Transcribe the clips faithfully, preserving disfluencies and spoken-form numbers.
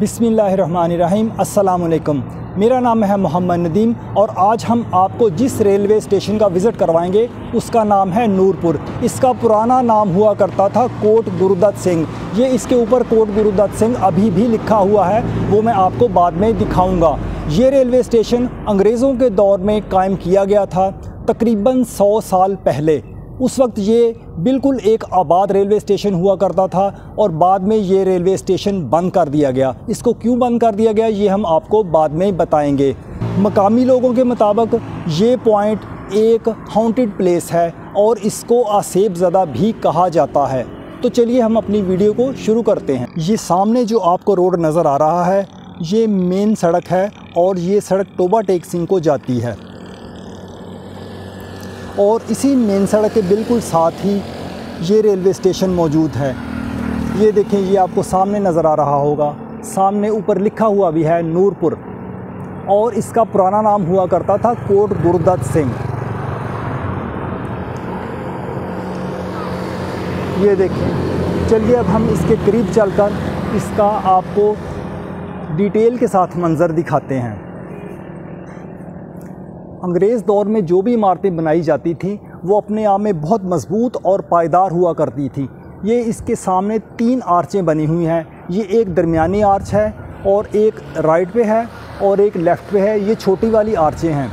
बिस्मिल्लाहिर्रहमानिर्रहीम। अस्सलाम वालेकुम। मेरा नाम है मोहम्मद नदीम और आज हम आपको जिस रेलवे स्टेशन का विज़िट करवाएंगे उसका नाम है नूरपुर। इसका पुराना नाम हुआ करता था कोट गुरुदत्त सिंह। ये इसके ऊपर कोट गुरुदत्त सिंह अभी भी लिखा हुआ है, वो मैं आपको बाद में दिखाऊंगा। ये रेलवे स्टेशन अंग्रेज़ों के दौर में कायम किया गया था, तकरीबन सौ साल पहले। उस वक्त ये बिल्कुल एक आबाद रेलवे स्टेशन हुआ करता था और बाद में ये रेलवे स्टेशन बंद कर दिया गया। इसको क्यों बंद कर दिया गया ये हम आपको बाद में बताएंगे। मकामी लोगों के मुताबिक ये पॉइंट एक हॉन्टेड प्लेस है और इसको आसेब ज़दा भी कहा जाता है। तो चलिए हम अपनी वीडियो को शुरू करते हैं। ये सामने जो आपको रोड नज़र आ रहा है ये मेन सड़क है और ये सड़क टोबा टेक सिंह को जाती है और इसी मेन सड़क के बिल्कुल साथ ही ये रेलवे स्टेशन मौजूद है। ये देखें, ये आपको सामने नज़र आ रहा होगा, सामने ऊपर लिखा हुआ भी है नूरपुर और इसका पुराना नाम हुआ करता था कोट गुरुदत्त सिंह। ये देखें। चलिए अब हम इसके करीब चलकर इसका आपको डिटेल के साथ मंज़र दिखाते हैं। अंग्रेज़ दौर में जो भी इमारतें बनाई जाती थी वो अपने आप में बहुत मजबूत और पायदार हुआ करती थी। ये इसके सामने तीन आर्चें बनी हुई हैं। ये एक दरमियानी आर्च है और एक राइट पे है और एक लेफ़्ट पे है। ये छोटी वाली आर्चें हैं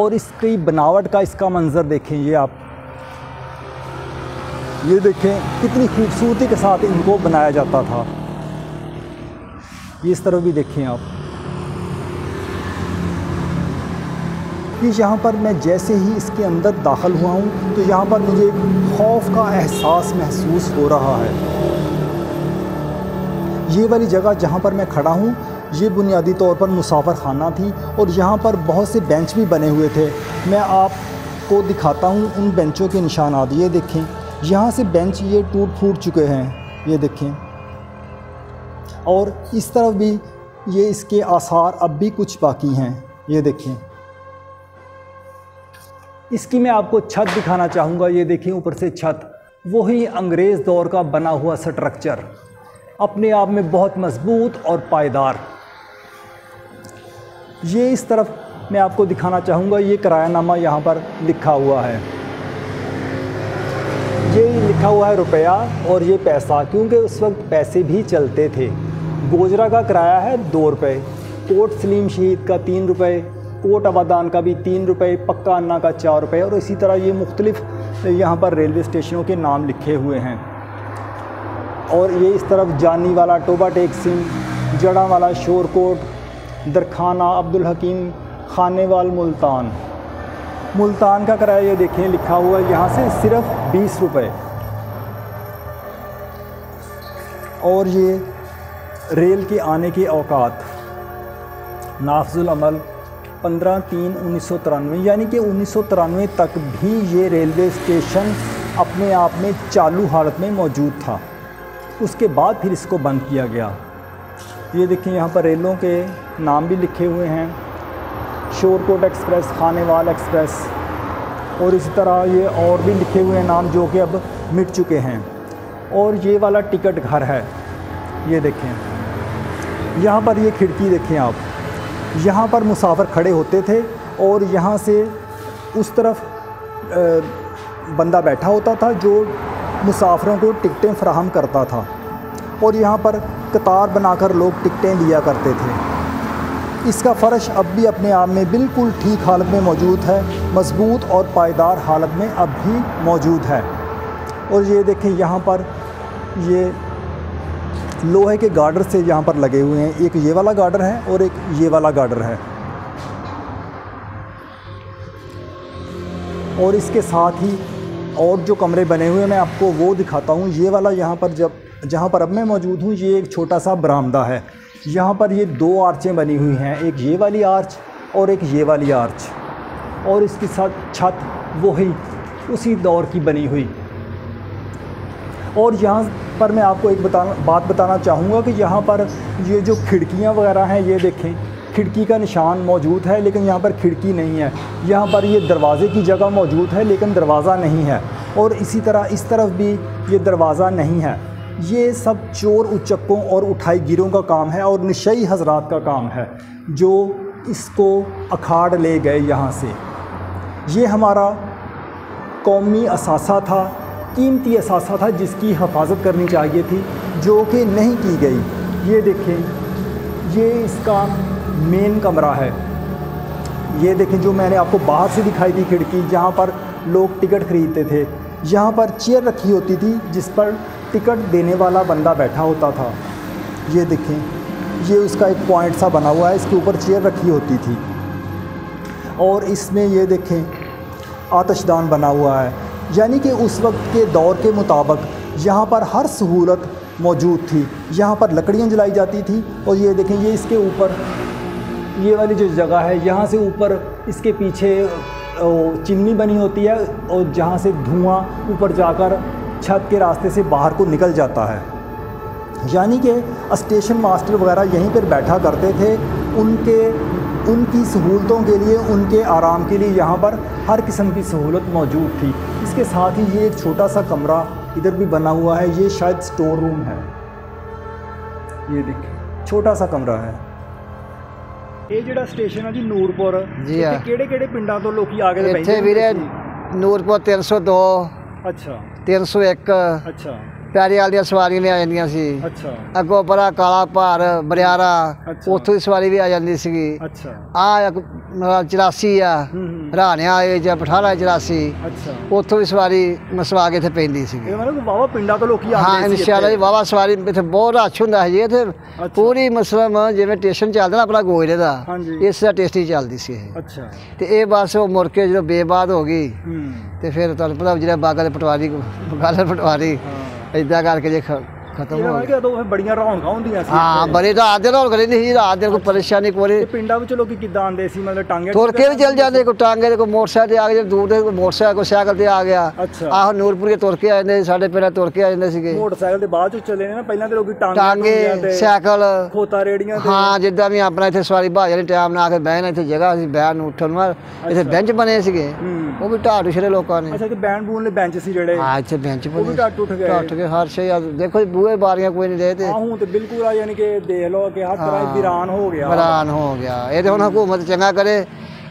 और इसकी बनावट का, इसका मंज़र देखें। ये आप ये देखें कितनी खूबसूरती के साथ इनको बनाया जाता था। ये इस तरफ भी देखें आप। यहाँ पर मैं जैसे ही इसके अंदर दाखिल हुआ हूँ तो यहाँ पर मुझे खौफ का एहसास महसूस हो रहा है। ये वाली जगह जहाँ पर मैं खड़ा हूँ ये बुनियादी तौर पर मुसाफर खाना थी और यहाँ पर बहुत से बेंच भी बने हुए थे। मैं आपको दिखाता हूँ उन बेंचों के निशानात। ये देखें, यहाँ से बेंच ये टूट फूट चुके हैं। ये देखें। और इस तरफ भी ये इसके आसार अब भी कुछ बाकी हैं। ये देखें। इसकी मैं आपको छत दिखाना चाहूँगा। ये देखें ऊपर से छत, वही अंग्रेज़ दौर का बना हुआ स्ट्रक्चर, अपने आप में बहुत मजबूत और पायदार। ये इस तरफ मैं आपको दिखाना चाहूँगा। ये किराया नामा यहाँ पर लिखा हुआ है। ये लिखा हुआ है रुपया और ये पैसा, क्योंकि उस वक्त पैसे भी चलते थे। गोजरा का किराया है दो रुपये, कोट सलीम शहीद का तीन रुपये, कोट आबादान का भी तीन रुपये, पक्का अन्ना का चार रुपये। और इसी तरह ये मुख्तलिफ यहाँ पर रेलवे स्टेशनों के नाम लिखे हुए हैं। और ये इस तरफ जानी वाला टोबा टेक सिंह, जड़ा वाला शोरकोट, दरखाना, अब्दुल हकीम, खानेवाल, मुल्तान। मुल्तान का किराया ये देखें लिखा हुआ है, यहाँ से सिर्फ बीस रुपये। और ये रेल के आने के औकात, नाफजुल अमल पंद्रह तीन उन्नीस सौ तिरानवे, यानी कि उन्नीस सौ तिरानवे तक भी ये रेलवे स्टेशन अपने आप में चालू हालत में मौजूद था। उसके बाद फिर इसको बंद किया गया। ये देखिए यहाँ पर रेलों के नाम भी लिखे हुए हैं, शोरकोट एक्सप्रेस, खानेवाल एक्सप्रेस और इसी तरह ये और भी लिखे हुए हैं नाम जो कि अब मिट चुके हैं। और ये वाला टिकट घर है। ये देखें यहाँ पर ये खिड़की देखें आप, यहाँ पर मुसाफिर खड़े होते थे और यहाँ से उस तरफ बंदा बैठा होता था जो मुसाफिरों को टिकटें फराहम करता था और यहाँ पर कतार बनाकर लोग टिकटें लिया करते थे। इसका फ़र्श अब भी अपने आप में बिल्कुल ठीक हालत में मौजूद है, मजबूत और पायदार हालत में अब भी मौजूद है। और ये देखें यहाँ पर ये लोहे के गार्डर से यहाँ पर लगे हुए हैं, एक ये वाला गार्डर है और एक ये वाला गार्डर है। और इसके साथ ही और जो कमरे बने हुए हैं मैं आपको वो दिखाता हूँ। ये वाला यहाँ पर जब जहाँ पर अब मैं मौजूद हूँ ये एक छोटा सा बरामदा है। यहाँ पर ये दो आर्चें बनी हुई हैं, एक ये वाली आर्च और एक ये वाली आर्च। और इसके साथ छत वही उसी दौर की बनी हुई। और यहाँ पर मैं आपको एक बताना बात बताना चाहूँगा कि यहाँ पर ये जो खिड़कियाँ वगैरह हैं ये देखें, खिड़की का निशान मौजूद है लेकिन यहाँ पर खिड़की नहीं है। यहाँ पर ये दरवाज़े की जगह मौजूद है लेकिन दरवाज़ा नहीं है। और इसी तरह इस तरफ भी ये दरवाज़ा नहीं है। ये सब चोर उचक्कों और उठाईगिरों का काम है और नशई हजरात का काम है जो इसको अखाड़ ले गए यहाँ से। ये हमारा कौमी असासा था, कीमती असासा था जिसकी हिफाजत करनी चाहिए थी, जो कि नहीं की गई। ये देखें, ये इसका मेन कमरा है। ये देखें जो मैंने आपको बाहर से दिखाई थी खिड़की, जहाँ पर लोग टिकट ख़रीदते थे। यहाँ पर चेयर रखी होती थी जिस पर टिकट देने वाला बंदा बैठा होता था। ये देखें, ये उसका एक पॉइंट सा बना हुआ है, इसके ऊपर चेयर रखी होती थी। और इसमें ये देखें आतिशदान बना हुआ है, यानी कि उस वक्त के दौर के मुताबिक यहाँ पर हर सहूलत मौजूद थी। यहाँ पर लकड़ियाँ जलाई जाती थी। और ये देखें, ये इसके ऊपर ये वाली जो जगह है, यहाँ से ऊपर इसके पीछे चिमनी बनी होती है और जहाँ से धुआं ऊपर जाकर छत के रास्ते से बाहर को निकल जाता है। यानी कि स्टेशन मास्टर वगैरह यहीं पर बैठा करते थे। उनके उनकी सहूलतों के लिए, उनके आराम के लिए यहाँ पर हर किस्म की सहूलत मौजूद थी। इसके साथ ही ये एक छोटा सा कमरा इधर भी बना हुआ है, ये शायद स्टोर रूम है। ये देखिए छोटा सा कमरा है। ਇਹ ਜਿਹੜਾ ਸਟੇਸ਼ਨ ਆ ਜੀ ਨੂਰਪੁਰ, ਇੱਥੇ ਕਿਹੜੇ ਕਿਹੜੇ ਪਿੰਡਾਂ ਤੋਂ ਲੋਕੀ ਆ ਗਏ? ਇੱਥੇ ਵੀਰੇ ਨੂਰਪੁਰ तीन सौ दो, ਅੱਛਾ तीन सौ एक, ਅੱਛਾ ਪਿਆਰੀ ਵਾਲ ਦੀਆਂ ਸਵਾਰੀਆਂ ਲੈ ਜਾਂਦੀਆਂ ਸੀ, ਅੱਛਾ ਅੱਗੋਂ ਪਰਾ ਕਾਲਾ ਭਾਰ ਬਰਿਆਰਾ, ਉੱਥੋਂ ਦੀ ਸਵਾਰੀ ਵੀ ਆ ਜਾਂਦੀ ਸੀਗੀ। ਅੱਛਾ ਆ चौरासी ਆ ਹਰਿਆਣਾ ਜਾਂ ਪਠਾਣਾ चौरासी, ਅੱਛਾ ਉੱਥੋਂ ਵੀ ਸਵਾਰੀ ਮਸਵਾ ਕੇ ਇੱਥੇ ਪੈਂਦੀ ਸੀਗੀ। ਇਹ ਮਤਲਬ ਵਾਵਾ ਪਿੰਡਾਂ ਤੋਂ ਲੋਕੀ ਆਉਂਦੇ ਸੀ। ਹਾਂ ਇਨਸ਼ਾਅੱਲਾ ਵਾਵਾ ਸਵਾਰੀ ਇੱਥੇ ਬਹੁਤ ਰਸ਼ ਹੁੰਦਾ ਹੈ। ਇੱਥੇ पूरी मसलम जिवें स्टेशन चलता ना अपना गोजरे का, इस टेस्टी चलती सी। अच्छा तो यह बस वो मुड़ के जो बेबाद हो गई तो फिर तुहानू पता जो बागा दे पटवारी बगाल पटवारी इदा करके जो खत्म हो गया। तो बड़ियां रौनक होंदियां सी। हां बड़ी रात दे रौनक नहीं सी, रात दे कोई परेशानी कोई पिंडा विच लोकी किदां आंदे सी, मतलब टांगे टुर के भी चल जांदे, कोई टांगे कोई मोटरसाइकिल आ गए दूर दे, कोई मोटरसाइकिल कोई साइकिल ते आ गया। आहो नूरपुर के टुर के आ जांदे, साडे पेरा टुर के आ जांदे सीगे। मोटरसाइकिल ते बाद चो चले ना, पहला ते लोकी टांगे साइकिल खोता रेड़ियां ते हां जिद्दां भी अपना इथे सवारी बहा जाने टाइम ना आके बैठना, इथे जगह सी बैठन उठन मा, इथे बेंच बने सीगे वो भी ढाट उछरे लोकां ने। अच्छा ते बैठन बून ले बेंच सी जेड़े। हां इथे बेंच बने, वो भी ढाट उठ गए, ढाट के हर शे देखो बूहे बारियां कोई नहीं देते। हां हूं तो बिल्कुल आ, यानी कि देख लो कि हर तरह वीरान हो गया, वीरान हो गया। ये तो हुन हुकूमत चंगा करे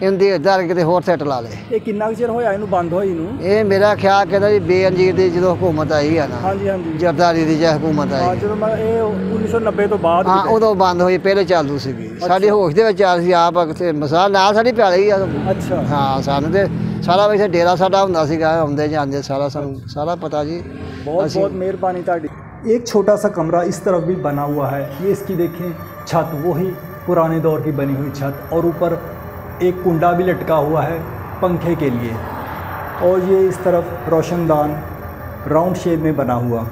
इनदी इधर किते होर सेट ला ले। ये कितना चेर होया इनु बंद होई इनु? ये मेरा ख्याल कहदा जी बेअंजीर दी जदों हुकूमत आई है ना। हां जी हां जी जरदारी दी जे हुकूमत आई। हां चलो ये उन्नीस सौ नब्बे तो बाद। हां उदों बंद होई, पहले चालू सी साडी होश दे विच आ सी आप ते मसाल ना साडी प्याली ही आ। अच्छा हां सानू ते सारा वैसे डेरा साडा हुंदा सीगा, आउंदे जांदे सारा सानू सारा पता जी। बहुत बहुत मेहरबानी तुहाडी। एक छोटा सा कमरा इस तरफ भी बना हुआ है। ये इसकी देखें छत, वही पुराने दौर की बनी हुई छत, और ऊपर एक कुंडा भी लटका हुआ है पंखे के लिए। और ये इस तरफ रोशनदान राउंड शेप में बना हुआ,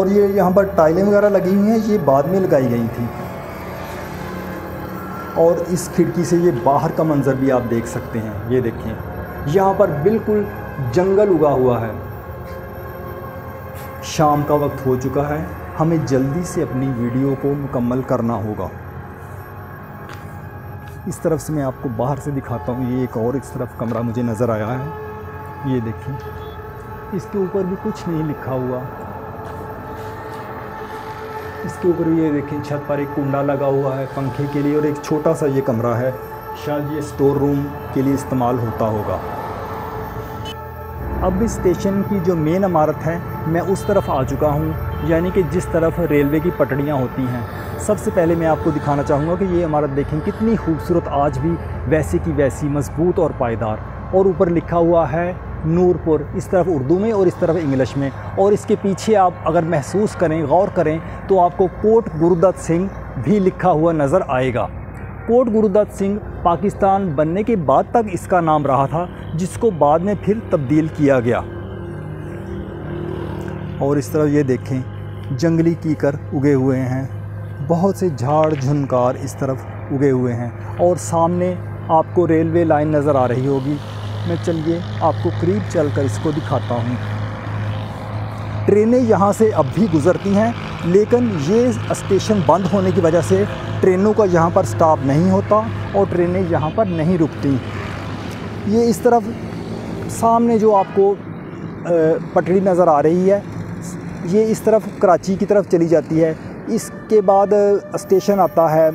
और ये यहाँ पर टाइलें वगैरह लगी हुई हैं, ये बाद में लगाई गई थी। और इस खिड़की से ये बाहर का मंजर भी आप देख सकते हैं। ये देखें यहाँ पर बिल्कुल जंगल उगा हुआ है। शाम का वक्त हो चुका है, हमें जल्दी से अपनी वीडियो को मुकम्मल करना होगा। इस तरफ से मैं आपको बाहर से दिखाता हूँ। ये एक और इस तरफ कमरा मुझे नज़र आया है। ये देखिए इसके ऊपर भी कुछ नहीं लिखा हुआ। इसके ऊपर भी ये देखिए छत पर एक कुंडा लगा हुआ है पंखे के लिए, और एक छोटा सा ये कमरा है, शायद ये स्टोर रूम के लिए इस्तेमाल होता होगा। अब इस स्टेशन की जो मेन इमारत है मैं उस तरफ आ चुका हूँ, यानी कि जिस तरफ रेलवे की पटड़ियाँ होती हैं। सबसे पहले मैं आपको दिखाना चाहूँगा कि ये इमारत देखें कितनी खूबसूरत, आज भी वैसी की वैसी मजबूत और पायदार। और ऊपर लिखा हुआ है नूरपुर, इस तरफ उर्दू में और इस तरफ इंग्लिश में। और इसके पीछे आप अगर महसूस करें, गौर करें तो आपको कोट गुरुदत्त सिंह भी लिखा हुआ नज़र आएगा। कोट गुरुदत्त सिंह पाकिस्तान बनने के बाद तक इसका नाम रहा था, जिसको बाद में फिर तब्दील किया गया। और इस तरह ये देखें जंगली कीकर उगे हुए हैं, बहुत से झाड़ झुनकार इस तरफ उगे हुए हैं। और सामने आपको रेलवे लाइन नज़र आ रही होगी। मैं चलिए आपको करीब चलकर इसको दिखाता हूँ। ट्रेनें यहाँ से अब भी गुज़रती हैं, लेकिन ये स्टेशन बंद होने की वजह से ट्रेनों का यहाँ पर स्टॉप नहीं होता और ट्रेनें यहाँ पर नहीं रुकती। ये इस तरफ सामने जो आपको पटड़ी नज़र आ रही है, ये इस तरफ कराची की तरफ चली जाती है। इसके बाद स्टेशन आता है,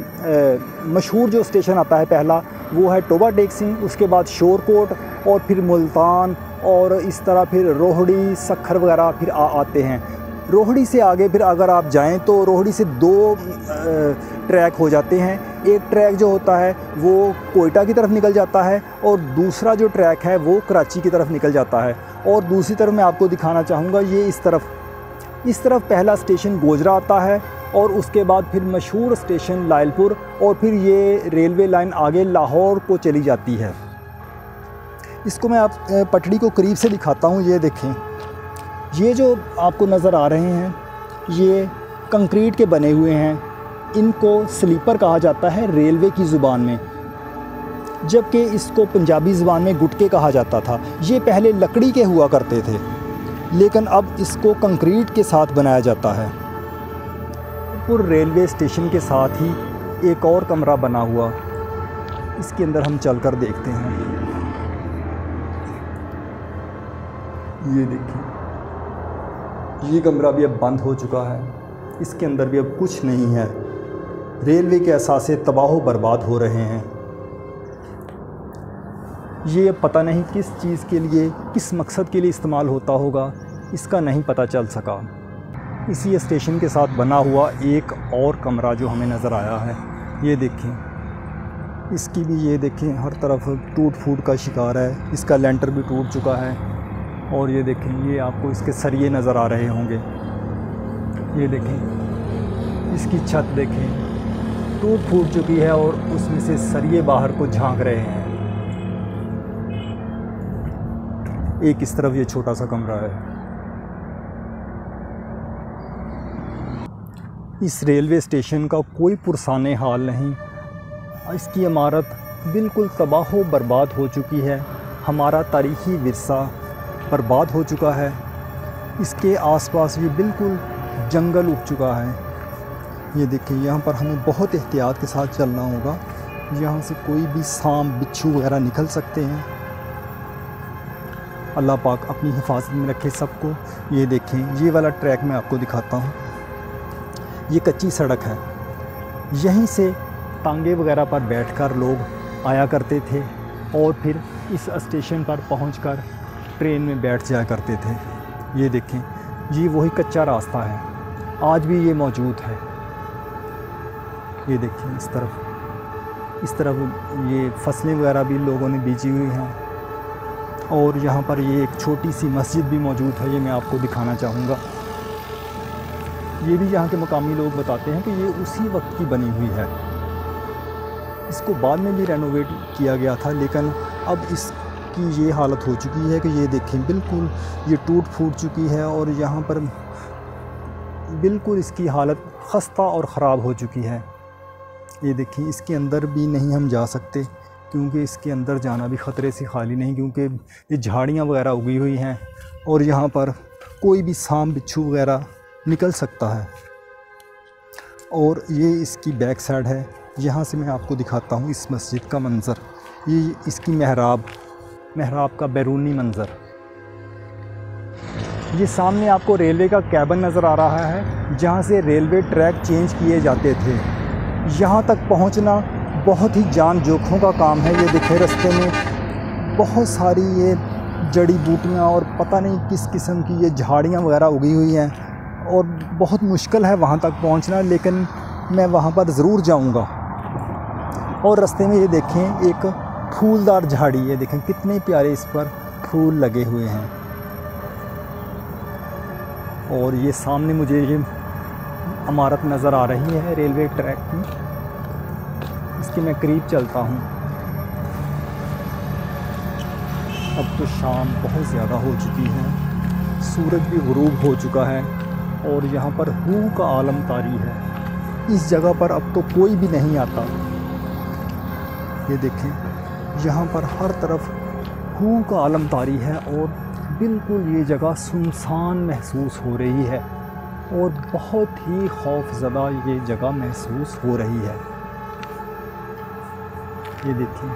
मशहूर जो स्टेशन आता है पहला वो है टोबा टेक सिंह, उसके बाद शोरकोट और फिर मुल्तान और इस तरह फिर रोहड़ी सक्खर वगैरह फिर आ, आते हैं। रोहड़ी से आगे फिर अगर आप जाएं तो रोहड़ी से दो ट्रैक हो जाते हैं। एक ट्रैक जो होता है वो कोयटा की तरफ निकल जाता है और दूसरा जो ट्रैक है वो कराची की तरफ निकल जाता है। और दूसरी तरफ मैं आपको दिखाना चाहूँगा, ये इस तरफ इस तरफ पहला स्टेशन गोजरा आता है और उसके बाद फिर मशहूर स्टेशन लायलपुर और फिर ये रेलवे लाइन आगे लाहौर को चली जाती है। इसको मैं आप पटड़ी को करीब से दिखाता हूँ। ये देखें, ये जो आपको नज़र आ रहे हैं ये कंक्रीट के बने हुए हैं, इनको स्लीपर कहा जाता है रेलवे की ज़ुबान में, जबकि इसको पंजाबी ज़ुबान में गुटके कहा जाता था। ये पहले लकड़ी के हुआ करते थे लेकिन अब इसको कंक्रीट के साथ बनाया जाता है। नूरपुर रेलवे स्टेशन के साथ ही एक और कमरा बना हुआ, इसके अंदर हम चलकर देखते हैं। ये देखिए, ये कमरा भी अब बंद हो चुका है, इसके अंदर भी अब कुछ नहीं है। रेलवे के असासे तबाह बर्बाद हो रहे हैं। ये पता नहीं किस चीज़ के लिए, किस मकसद के लिए इस्तेमाल होता होगा, इसका नहीं पता चल सका। इसी स्टेशन के साथ बना हुआ एक और कमरा जो हमें नज़र आया है, ये देखें, इसकी भी ये देखें हर तरफ टूट फूट का शिकार है, इसका लेंटर भी टूट चुका है। और ये देखें, ये आपको इसके सरिये नज़र आ रहे होंगे, ये देखें इसकी छत देखें टूट फूट चुकी है और उसमें से सरिये बाहर को झांक रहे हैं। एक इस तरफ ये छोटा सा कमरा है। इस रेलवे स्टेशन का कोई पुरसाने हाल नहीं, इसकी इमारत बिल्कुल तबाह बर्बाद हो चुकी है। हमारा तारीखी विरसा बर्बाद हो चुका है। इसके आसपास भी बिल्कुल जंगल उग चुका है। ये देखिए, यहाँ पर हमें बहुत एहतियात के साथ चलना होगा, यहाँ से कोई भी सांप बिच्छू वगैरह निकल सकते हैं। अल्लाह पाक अपनी हिफाजत में रखे सबको। ये देखें, ये वाला ट्रैक मैं आपको दिखाता हूँ। ये कच्ची सड़क है, यहीं से तांगे वगैरह पर बैठकर लोग आया करते थे और फिर इस स्टेशन पर पहुँचकर ट्रेन में बैठ जाया करते थे। ये देखें, ये वही कच्चा रास्ता है, आज भी ये मौजूद है। ये देखिए, इस तरफ इस तरफ ये फसलें वगैरह भी लोगों ने बीजी हुई हैं। और यहाँ पर ये एक छोटी सी मस्जिद भी मौजूद है, ये मैं आपको दिखाना चाहूँगा। ये भी यहाँ के मकामी लोग बताते हैं कि ये उसी वक्त की बनी हुई है। इसको बाद में भी रेनोवेट किया गया था लेकिन अब इस कि ये हालत हो चुकी है कि ये देखें बिल्कुल ये टूट फूट चुकी है और यहाँ पर बिल्कुल इसकी हालत खस्ता और ख़राब हो चुकी है। ये देखिए, इसके अंदर भी नहीं हम जा सकते क्योंकि इसके अंदर जाना भी ख़तरे से खाली नहीं, क्योंकि ये झाड़ियाँ वगैरह उगी हुई हैं और यहाँ पर कोई भी सांप बिच्छू वगैरह निकल सकता है। और ये इसकी बैक साइड है, यहाँ से मैं आपको दिखाता हूँ इस मस्जिद का मंज़र। ये इसकी मेहराब मेहराब का बैरूनी मंज़र। ये सामने आपको रेलवे का कैबिन नज़र आ रहा है, जहाँ से रेलवे ट्रैक चेंज किए जाते थे। यहाँ तक पहुँचना बहुत ही जान जोखों का काम है। ये देखे, रास्ते में बहुत सारी ये जड़ी बूटियाँ और पता नहीं किस किस्म की ये झाड़ियाँ वगैरह उगी हुई हैं और बहुत मुश्किल है वहाँ तक पहुँचना, लेकिन मैं वहाँ पर ज़रूर जाऊँगा। और रास्ते में ये देखें एक फूलदार झाड़ी, ये देखें कितने प्यारे इस पर फूल लगे हुए हैं। और ये सामने मुझे ये इमारत नज़र आ रही है रेलवे ट्रैक की, इसके मैं करीब चलता हूँ। अब तो शाम बहुत ज़्यादा हो चुकी है, सूरज भी गुरूब हो चुका है और यहाँ पर हू का आलम तारी है। इस जगह पर अब तो कोई भी नहीं आता। ये देखें, यहाँ पर हर तरफ हू का आलम तारी है और बिल्कुल ये जगह सुनसान महसूस हो रही है और बहुत ही खौफजदा ये जगह महसूस हो रही है। ये देखिए,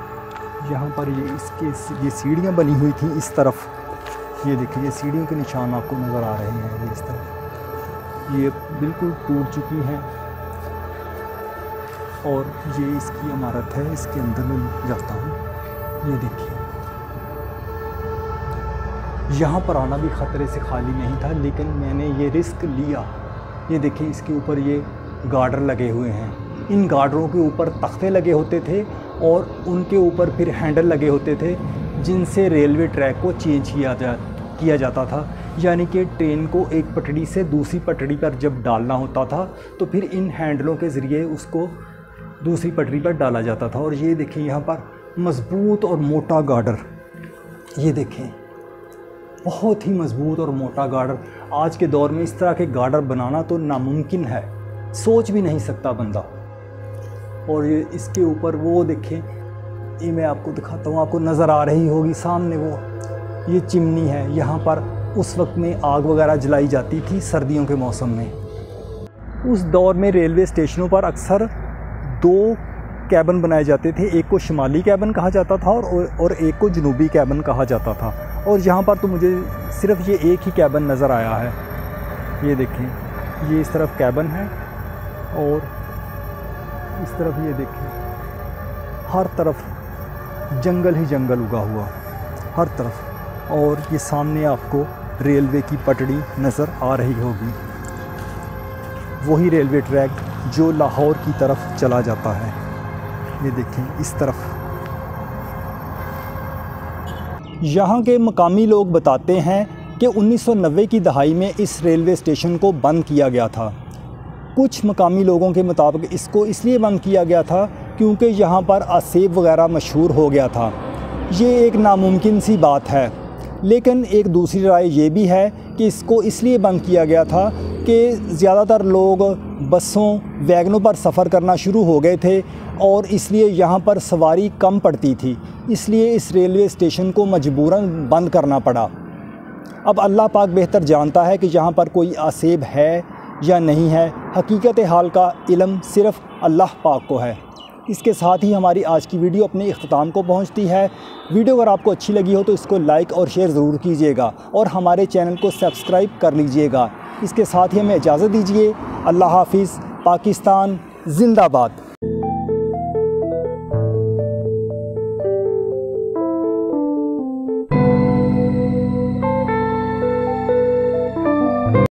यहाँ पर ये इसके ये सीढ़ियाँ बनी हुई थी इस तरफ। ये देखिए, ये सीढ़ियों के निशान आपको नज़र आ रहे हैं। ये इस तरफ ये बिल्कुल टूट चुकी है और ये इसकी इमारत है। इसके अंदर मैं जाता हूँ। ये देखिए, यहाँ पर आना भी ख़तरे से खाली नहीं था, लेकिन मैंने ये रिस्क लिया। ये देखिए, इसके ऊपर ये गार्डर लगे हुए हैं। इन गार्डरों के ऊपर तख्ते लगे होते थे और उनके ऊपर फिर हैंडल लगे होते थे, जिनसे रेलवे ट्रैक को चेंज किया जा किया जाता था। यानी कि ट्रेन को एक पटड़ी से दूसरी पटड़ी पर जब डालना होता था तो फिर इन हैंडलों के ज़रिए उसको दूसरी पटरी पर डाला जाता था। और ये देखें, यहाँ पर मज़बूत और मोटा गार्डर, ये देखें, बहुत ही मज़बूत और मोटा गार्डर। आज के दौर में इस तरह के गार्डर बनाना तो नामुमकिन है, सोच भी नहीं सकता बंदा। और ये इसके ऊपर वो देखें, ये मैं आपको दिखाता हूँ, आपको नज़र आ रही होगी सामने वो, ये चिमनी है। यहाँ पर उस वक्त में आग वगैरह जलाई जाती थी सर्दियों के मौसम में। उस दौर में रेलवे स्टेशनों पर अक्सर दो कैबन बनाए जाते थे, एक को शुमाली कैबन कहा जाता था और और एक को जनूबी कैबन कहा जाता था। और यहाँ पर तो मुझे सिर्फ ये एक ही कैबन नज़र आया है। ये देखें, ये इस तरफ कैबन है और इस तरफ ये देखें, हर तरफ जंगल ही जंगल उगा हुआ, हर तरफ। और ये सामने आपको रेलवे की पटड़ी नज़र आ रही होगी, वही रेलवे ट्रैक जो लाहौर की तरफ चला जाता है। ये देखें, इस तरफ। यहाँ के मकामी लोग बताते हैं कि उन्नीस सौ नब्बे की दहाई में इस रेलवे स्टेशन को बंद किया गया था। कुछ मकामी लोगों के मुताबिक इसको इसलिए बंद किया गया था क्योंकि यहाँ पर आसेब वग़ैरह मशहूर हो गया था। ये एक नामुमकिन सी बात है, लेकिन एक दूसरी राय ये भी है कि इसको इसलिए बंद किया गया था कि ज़्यादातर लोग बसों वैगनों पर सफ़र करना शुरू हो गए थे और इसलिए यहाँ पर सवारी कम पड़ती थी, इसलिए इस रेलवे स्टेशन को मजबूरन बंद करना पड़ा। अब अल्लाह पाक बेहतर जानता है कि यहाँ पर कोई आसेब है या नहीं है, हकीकत हाल का इलम सिर्फ़ अल्लाह पाक को है। इसके साथ ही हमारी आज की वीडियो अपने इख्तिताम को पहुँचती है। वीडियो अगर आपको अच्छी लगी हो तो इसको लाइक और शेयर ज़रूर कीजिएगा और हमारे चैनल को सब्सक्राइब कर लीजिएगा। इसके साथ ही हमें इजाज़त दीजिए। अल्लाह हाफिज़। पाकिस्तान जिंदाबाद।